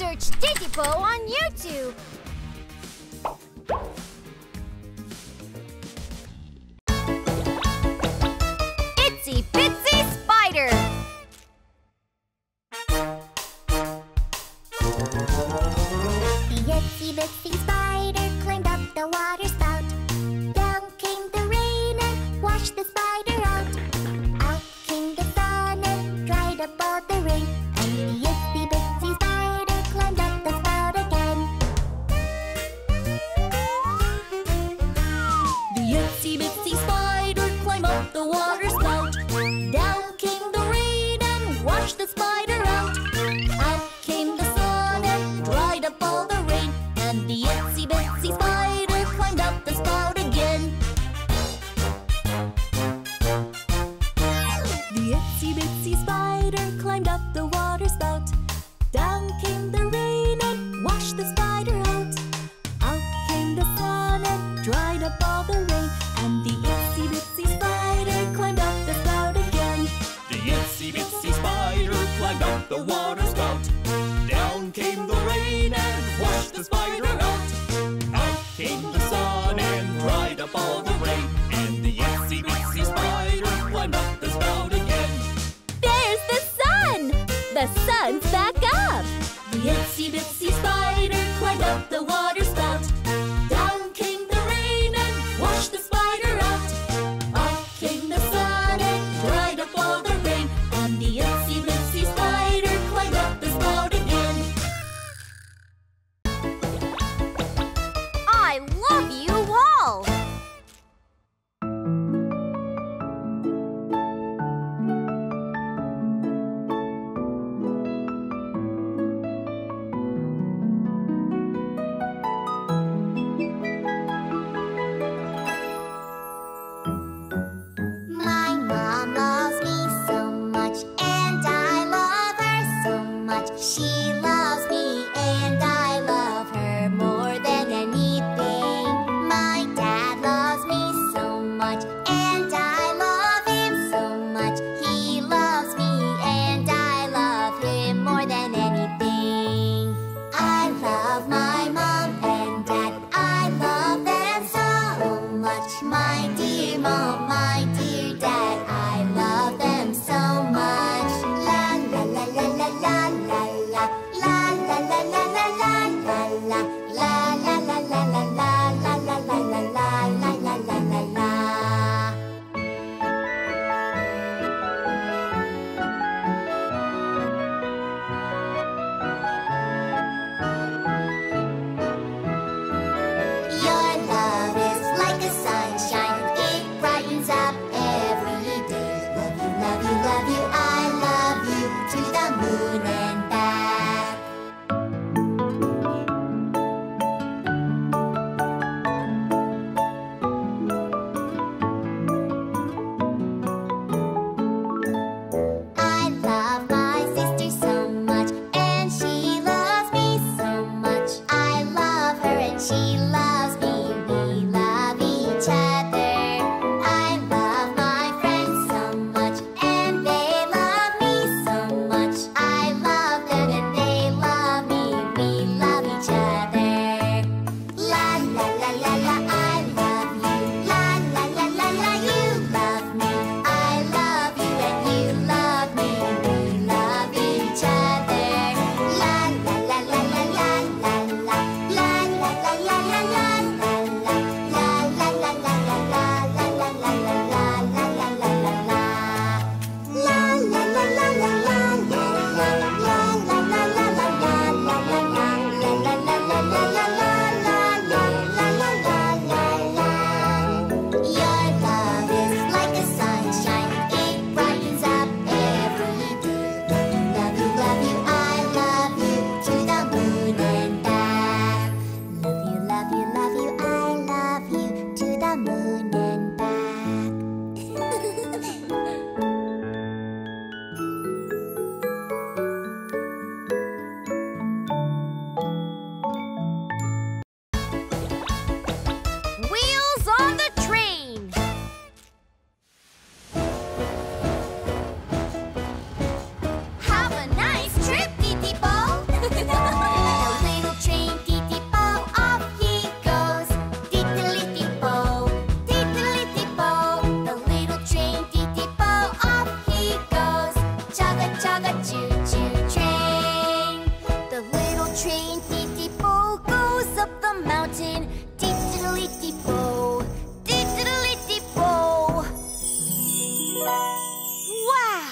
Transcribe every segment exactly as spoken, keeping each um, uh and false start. search Titipo on YouTube. Itsy Bitsy Spider. The Itsy Bitsy Spider climbed up the water spout. Down came the rain and washed the spider out. Out came the sun and dried up all the rain. And the Itsy Bitsy Spider climbed up the spout again. The Itsy Bitsy Spider climbed up the water spout. Down came the rain and washed the spider out. Out came the sun and dried up all the rain. And the Itsy Bitsy Spider climbed up the spout again. The Itsy Bitsy Spider climbed up the water spout. Down came the rain and washed the spider out. Out came the sun and dried up all the rain. And the Itsy Bitsy Spider climbed up the spout again. The Itsy Bitsy Spider climbed up the water spout. Down came the rain and washed the spider out. Out came the sun and dried up all the rain. And the Itsy Bitsy Spider climbed up the spout again. There's the sun! The sun's back up! The Itsy Bitsy Spider climbed up the water spout. Down came the rain and washed the spider out. Up came the sun and dried up all the rain. And the Itsy Bitsy Spider climbed up the spout again. I love you all! My mom loves me so much, and I love her so much. She loves me, and I love her more than anything. My dad loves me so much, and I love him so much. He loves me, and I love him more than anything. I love my mom and dad. I love them so much. My dear mom, my dear dad. I love them so much. La la la la la la la la la la train Titipo goes up the mountain. Titipo, Titipo. Wow!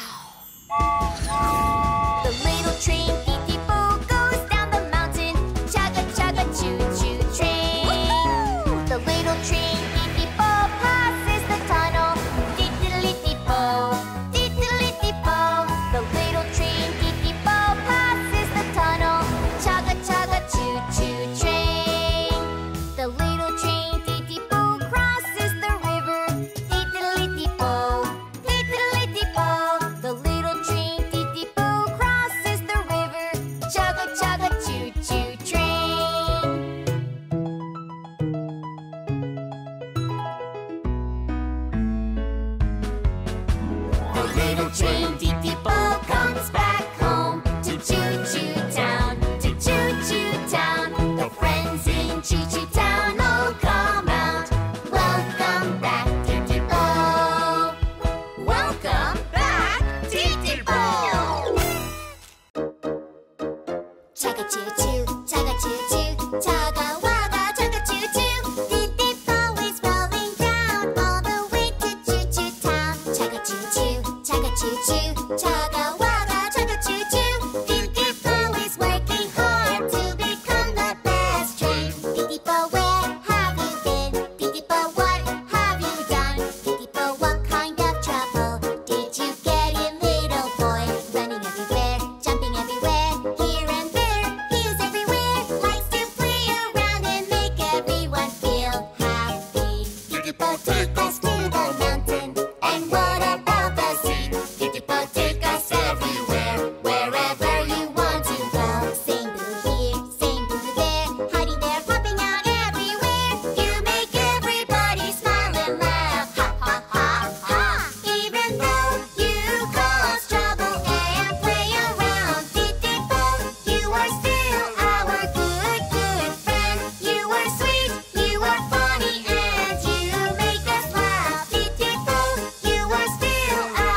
The little train Titipo goes down the mountain. Chugga chugga choo choo train. Woo-hoo! The little train Titipo passes the tunnel. Titipo, Titipo. The little train Titipo passes the tunnel. Chugga chugga choo choo train. The little train Titipo crosses the river. Titipo, Titipo. The little train Titipo crosses the river. Chugga chugga choo choo train. The little train Titipo comes back home to Choo-Choo Town, to Choo-Choo Town. The friends in Choo-Choo Town all come out. Welcome back, Titipo. Welcome back, Titipo. Chugga choo-choo, chugga choo-choo, chugga wugga, chugga choo-choo. Titipo is rolling down all the way to Choo-Choo Town. Chugga choo-choo, chugga choo-choo, chugga wugga, chugga choo-choo. Titipo is working hard to become the best train. Titipo, where have you been? Titipo, what have you done? Titipo, what kind of trouble did you get in, little boy? Running everywhere, jumping everywhere, here and there, he is everywhere. Likes to play around and make everyone feel happy. Titipo, take us to the mountain. And what about the sea? Titipo, take us everywhere, wherever you want to go. Sing boo here, sing boo there, hiding there, popping out everywhere. You make everybody smile and laugh. Ha ha ha ha. Even though you cause trouble and play around, Titipo, you are still our good, good friend. You are sweet, you are funny, and you make us laugh. Titipo, you are still our good, good friend.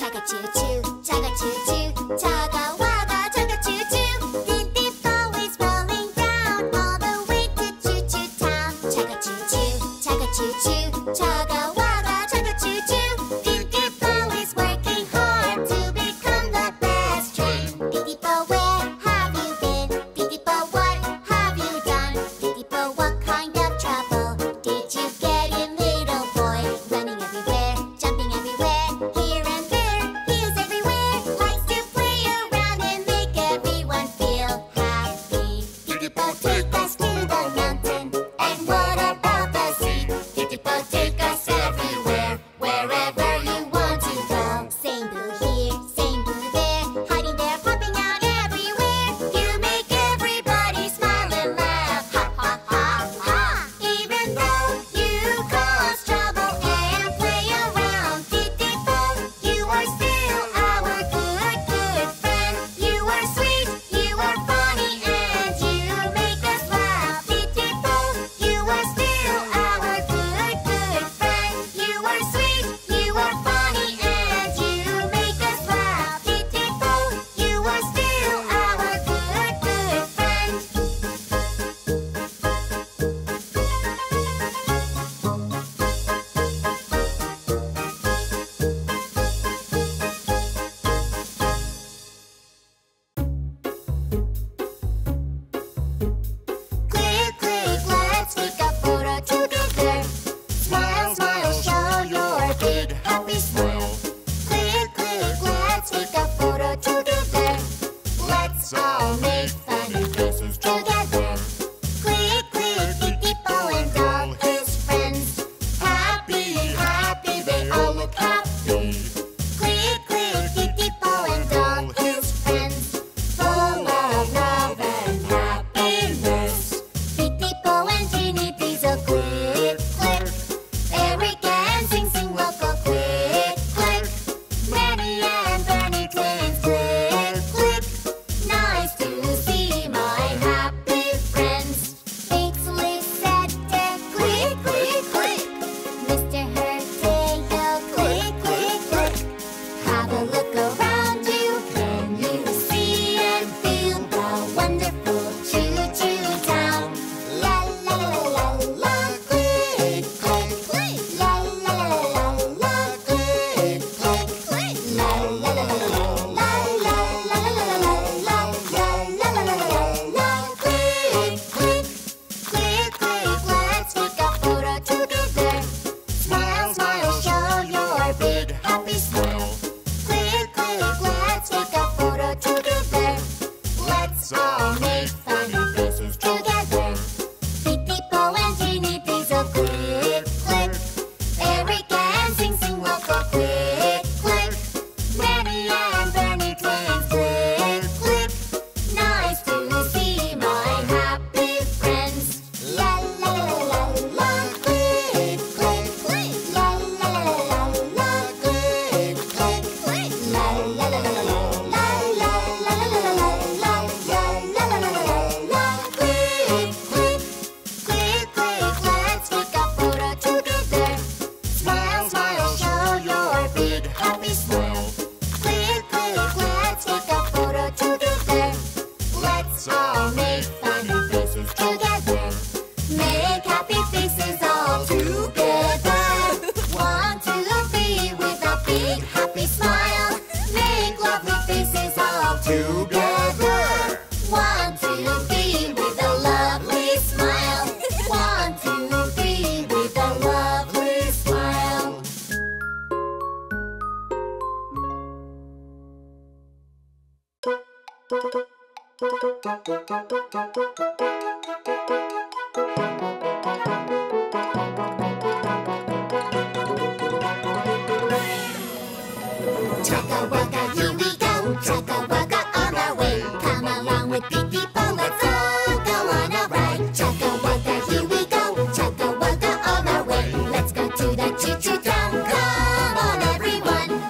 Chugga choo choo, chugga choo choo, chugga wugga, chugga choo choo. Titipo is rolling down all the way to Choo Choo Town. Chugga choo choo, chugga choo choo, chugga wugga, chugga choo choo. Titipo is working hard to become the best train. Titipo, where have you been? Titipo, what have you done? Titipo, what kind of trouble did you get in, little boy? Running everywhere, jumping everywhere, here and there, he is everywhere. Likes to play around and make everyone feel happy. Titipo, take us to the mountain. And what about the sea? Titipo, take us everywhere. Chucka Walker, here we go. Chucka Walker on our way. Come along with Titipo, let's all go on a ride. Chucka Walker, here we go. Chucka Walker on our way. Let's go to the choo-choo town. Come on, everyone.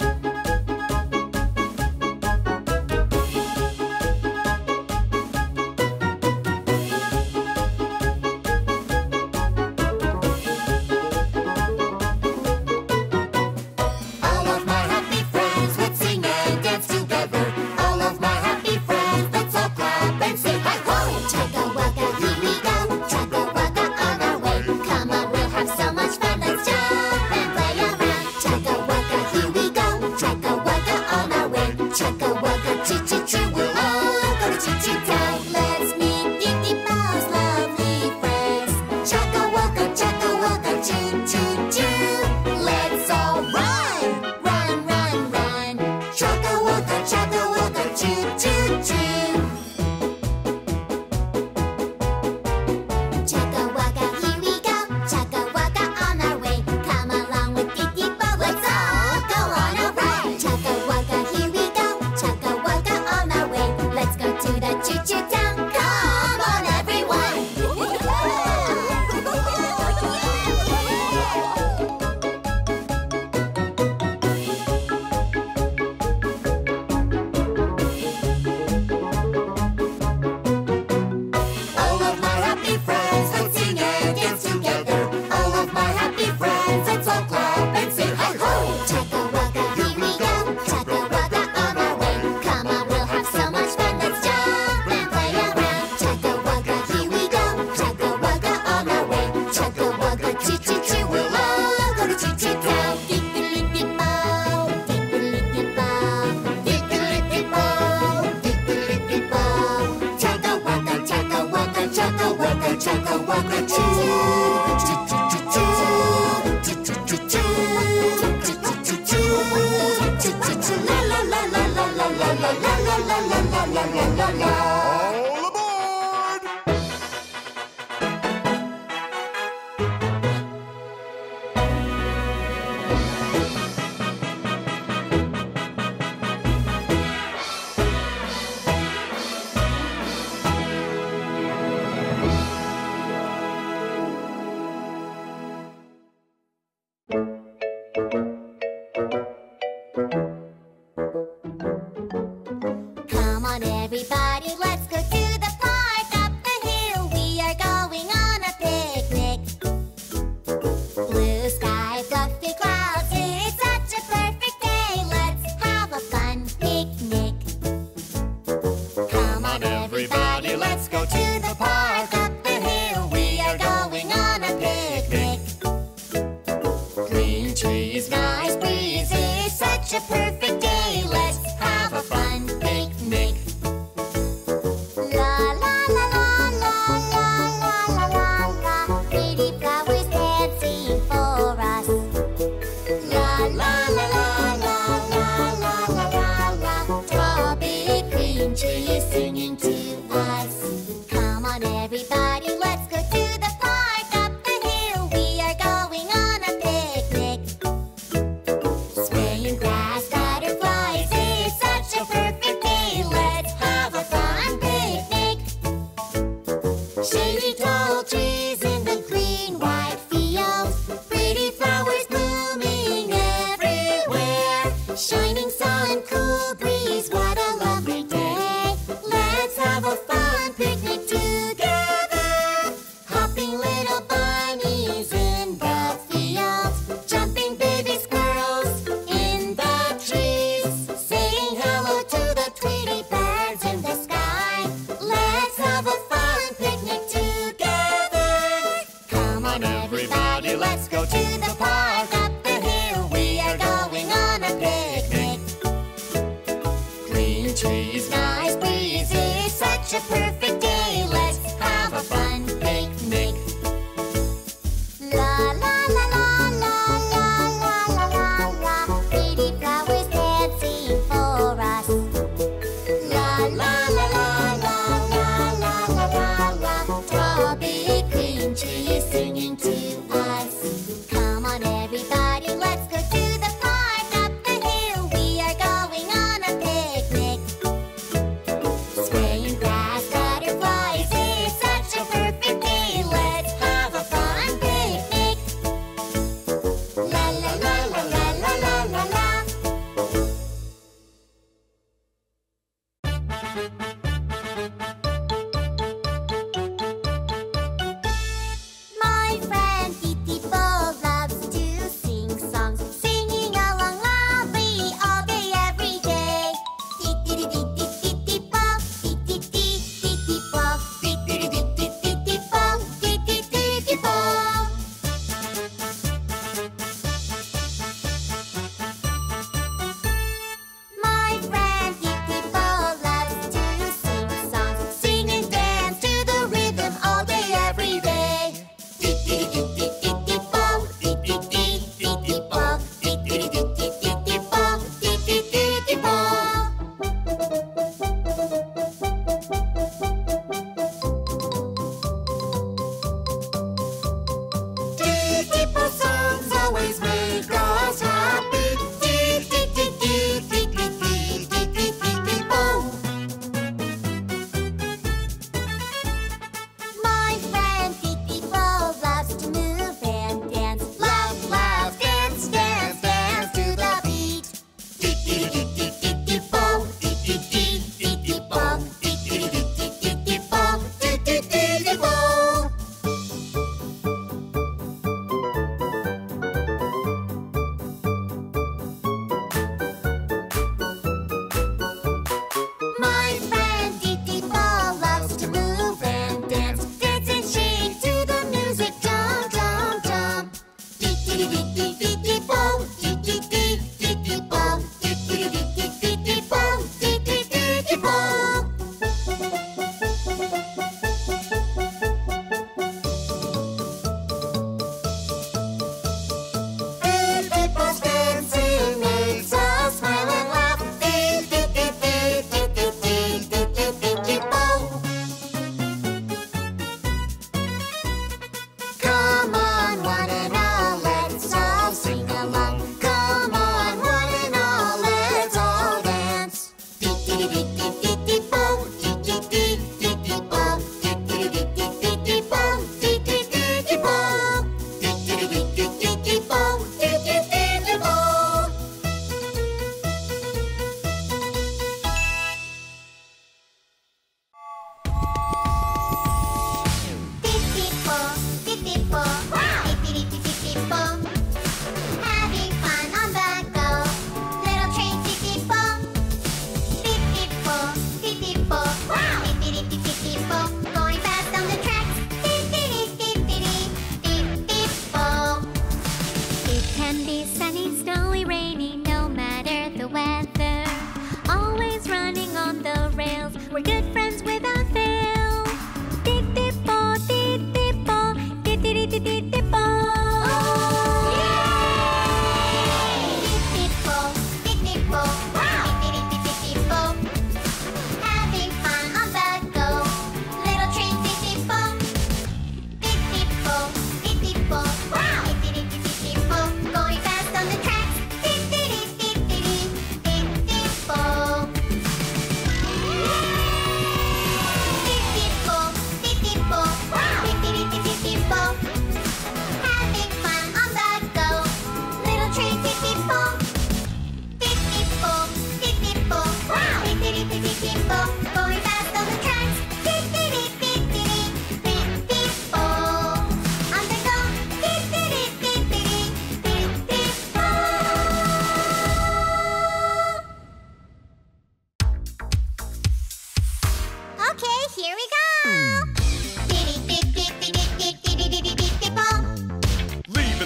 La la la la la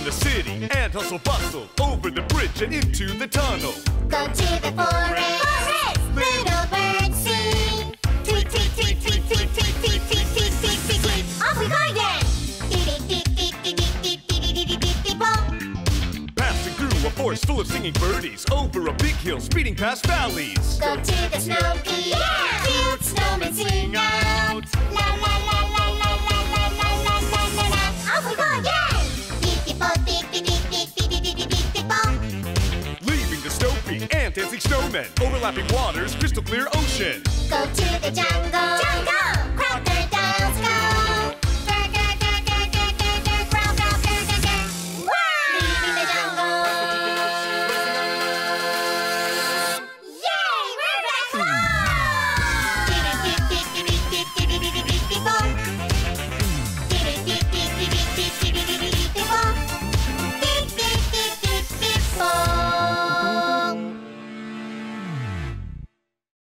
the city and hustle bustle over the bridge and into the tunnel. Go to the forest, forest. Little birds sing. Tweet, tweet, tweet, tweet, tweet, tweet, tweet, tweet, tweet, tweet, tweet, tweet. Off we go again. Passing through a forest full of singing birdies, over a big hill speeding past valleys. Go to the snow peak. Yeah! Cute snowmen sing out. La la la la la la la la la la la la. Off we go again. Leaving the snow peak and dancing snowmen, overlapping waters, crystal clear ocean. Go to the jungle. Jungle.